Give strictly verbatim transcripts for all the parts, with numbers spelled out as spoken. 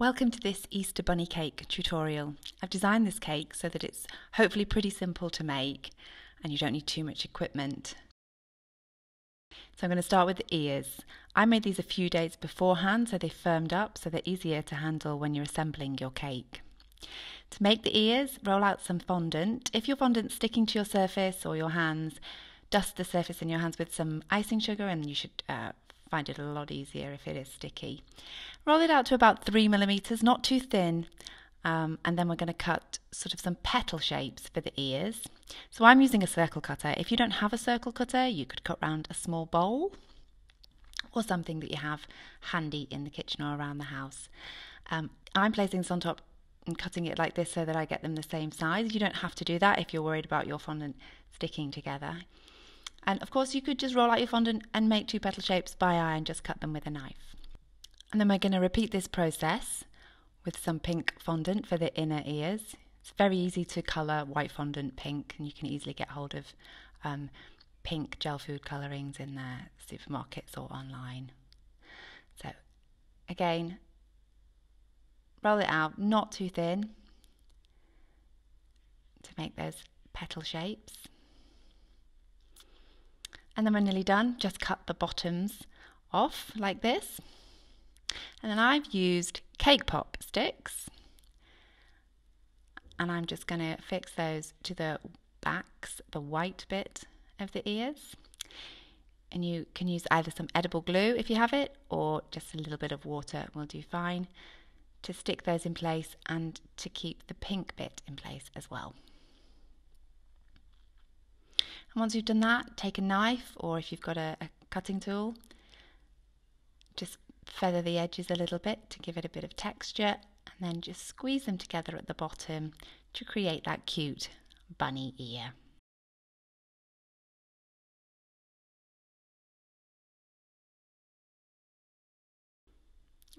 Welcome to this Easter bunny cake tutorial. I've designed this cake so that it's hopefully pretty simple to make and you don't need too much equipment. So I'm going to start with the ears. I made these a few days beforehand so they firmed up so they're easier to handle when you're assembling your cake. To make the ears, roll out some fondant. If your fondant's sticking to your surface or your hands, dust the surface in your hands with some icing sugar and you should uh, find it a lot easier if it is sticky. Roll it out to about three millimeters, not too thin, um, and then we're going to cut sort of some petal shapes for the ears. So I'm using a circle cutter. If you don't have a circle cutter, you could cut round a small bowl or something that you have handy in the kitchen or around the house. Um, I'm placing this on top and cutting it like this so that I get them the same size. You don't have to do that if you're worried about your fondant sticking together. And of course you could just roll out your fondant and make two petal shapes by eye and just cut them with a knife. And then we're going to repeat this process with some pink fondant for the inner ears. It's very easy to colour white fondant pink and you can easily get hold of um, pink gel food colourings in their supermarkets or online. So again, roll it out, not too thin, to make those petal shapes. And then when nearly done, just cut the bottoms off like this. And then I've used cake pop sticks and I'm just going to fix those to the backs, the white bit of the ears. And you can use either some edible glue if you have it or just a little bit of water will do fine to stick those in place and to keep the pink bit in place as well. And once you've done that, take a knife or if you've got a, a cutting tool, just feather the edges a little bit to give it a bit of texture and then just squeeze them together at the bottom to create that cute bunny ear.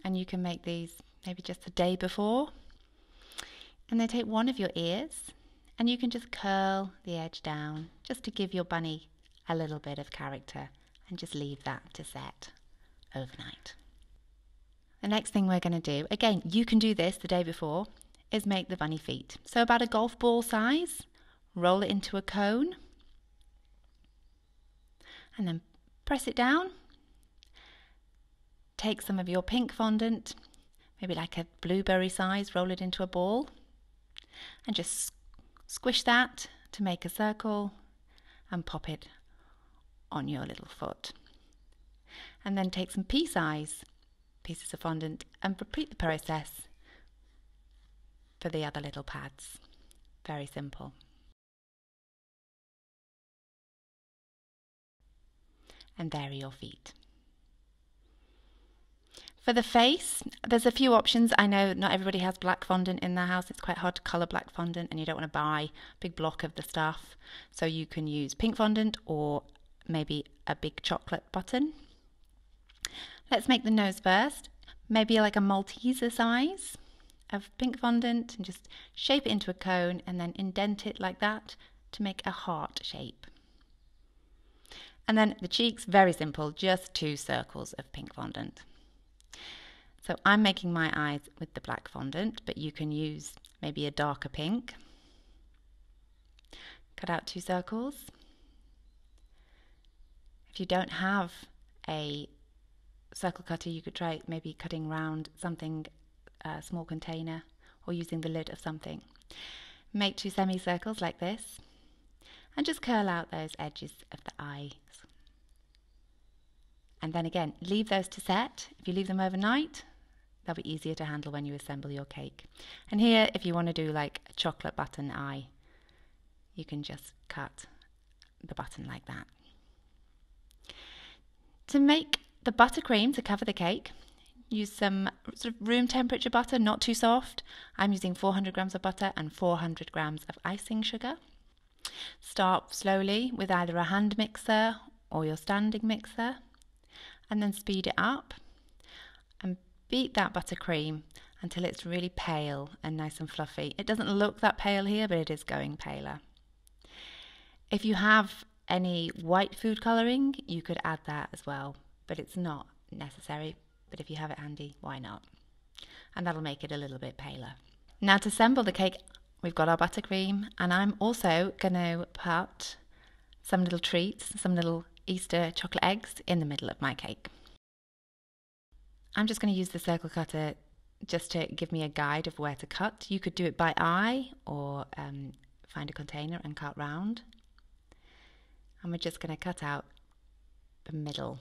And you can make these maybe just the day before. And then take one of your ears and you can just curl the edge down just to give your bunny a little bit of character and just leave that to set overnight. The next thing we're going to do, again you can do this the day before, is make the bunny feet. So about a golf ball size, roll it into a cone and then press it down. Take some of your pink fondant, maybe like a blueberry size, roll it into a ball and just squish that to make a circle and pop it on your little foot. And then take some pea size pieces of fondant and repeat the process for the other little pads. Very simple. And there are your feet. For the face, there's a few options. I know not everybody has black fondant in their house. It's quite hard to colour black fondant and you don't want to buy a big block of the stuff. So you can use pink fondant or maybe a big chocolate button. Let's make the nose first. Maybe like a Malteser size of pink fondant and just shape it into a cone and then indent it like that to make a heart shape. And then the cheeks, very simple, just two circles of pink fondant. So I'm making my eyes with the black fondant, but you can use maybe a darker pink. Cut out two circles. If you don't have a circle cutter, you could try maybe cutting round something, a small container, or using the lid of something. Make two semicircles like this, and just curl out those edges of the eyes. And then again, leave those to set. If you leave them overnight, they'll be easier to handle when you assemble your cake. And here, if you want to do like a chocolate button eye, you can just cut the button like that. To make the buttercream to cover the cake, use some sort of room temperature butter, not too soft. I'm using four hundred grams of butter and four hundred grams of icing sugar. Start slowly with either a hand mixer or your standing mixer. And then speed it up and beat that buttercream until it's really pale and nice and fluffy. It doesn't look that pale here, but it is going paler. If you have any white food colouring, you could add that as well, but it's not necessary. But if you have it handy, why not? and that'll make it a little bit paler. Now to assemble the cake, we've got our buttercream, and I'm also going to put some little treats, some little Easter chocolate eggs in the middle of my cake. I'm just going to use the circle cutter just to give me a guide of where to cut. You could do it by eye or um, find a container and cut round. And we're just going to cut out the middle.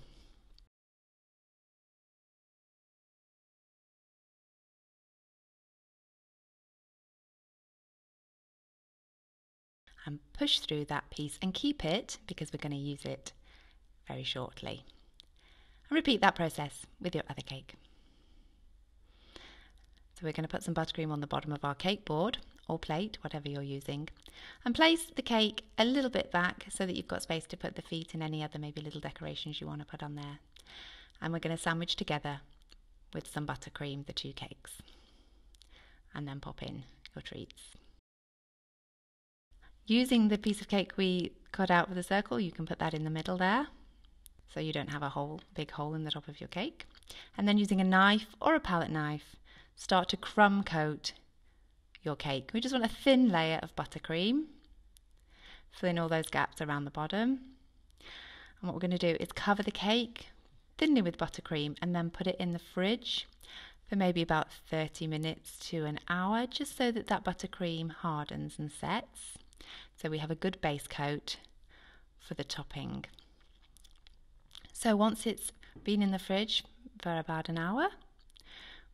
And push through that piece and keep it because we're going to use it very shortly. And repeat that process with your other cake. So we're going to put some buttercream on the bottom of our cake board or plate, whatever you're using, and place the cake a little bit back so that you've got space to put the feet and any other maybe little decorations you want to put on there. And we're going to sandwich together with some buttercream the two cakes and then pop in your treats. Using the piece of cake we cut out with a circle, you can put that in the middle there so you don't have a hole, big hole in the top of your cake. And then using a knife or a palette knife, start to crumb coat your cake. We just want a thin layer of buttercream. Fill in all those gaps around the bottom. And what we're going to do is cover the cake thinly with buttercream and then put it in the fridge for maybe about thirty minutes to an hour, just so that that buttercream hardens and sets. So we have a good base coat for the topping. So once it's been in the fridge for about an hour,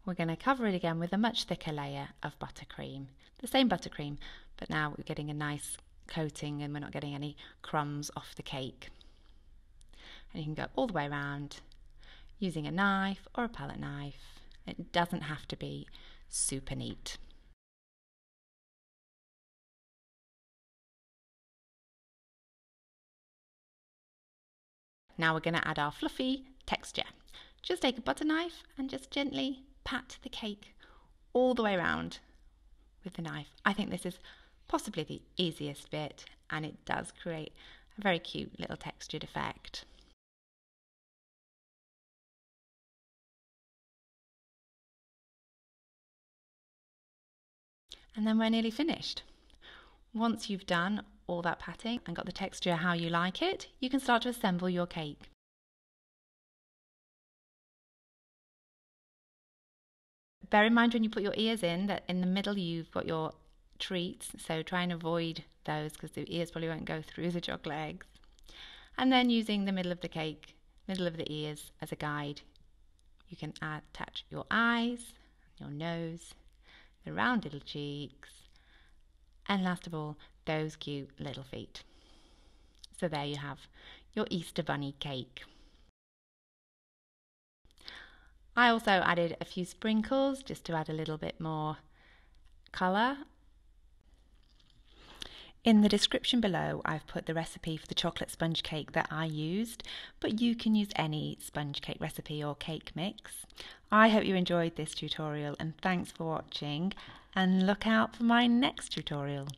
we're going to cover it again with a much thicker layer of buttercream. The same buttercream, but now we're getting a nice coating and we're not getting any crumbs off the cake. And you can go all the way around using a knife or a palette knife. It doesn't have to be super neat. Now we're going to add our fluffy texture. Just take a butter knife and just gently pat the cake all the way around with the knife. I think this is possibly the easiest bit, and it does create a very cute little textured effect. And then we're nearly finished. Once you've done all that patting and got the texture how you like it, you can start to assemble your cake. Bear in mind when you put your ears in that in the middle you've got your treats, so try and avoid those because the ears probably won't go through the chocolate eggs. And then using the middle of the cake, middle of the ears as a guide, you can attach your eyes, your nose, the round little cheeks, and last of all, those cute little feet. So there you have your Easter bunny cake. I also added a few sprinkles just to add a little bit more colour. In the description below I've put the recipe for the chocolate sponge cake that I used, but you can use any sponge cake recipe or cake mix. I hope you enjoyed this tutorial and thanks for watching, and look out for my next tutorial.